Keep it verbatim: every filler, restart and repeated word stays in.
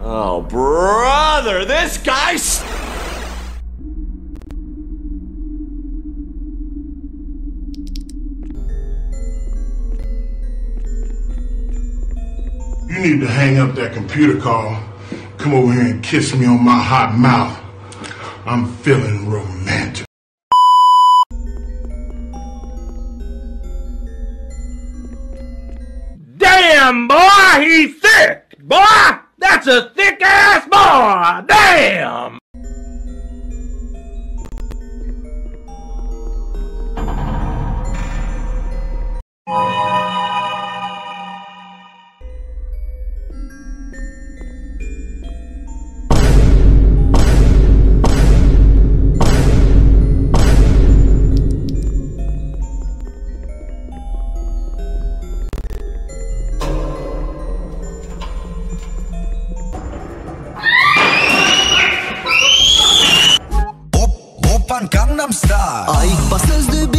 Oh, brother, this guy's... You need to hang up that computer call. Come over here and kiss me on my hot mouth. I'm feeling romantic. Damn, boy, he thick! Boy, that's a thick-ass boy! Damn! I